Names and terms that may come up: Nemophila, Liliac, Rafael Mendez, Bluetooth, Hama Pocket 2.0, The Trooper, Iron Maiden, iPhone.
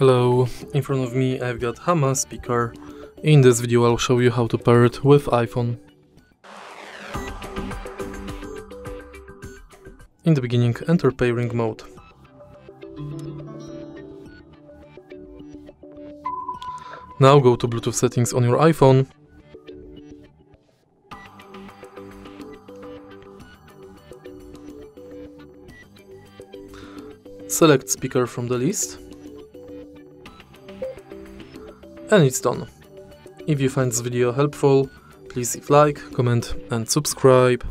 Hello, in front of me I've got Hama speaker. In this video I'll show you how to pair it with iPhone. In the beginning, enter pairing mode. Now go to Bluetooth settings on your iPhone. Select speaker from the list. And it's done. If you find this video helpful, please leave a like, comment and subscribe.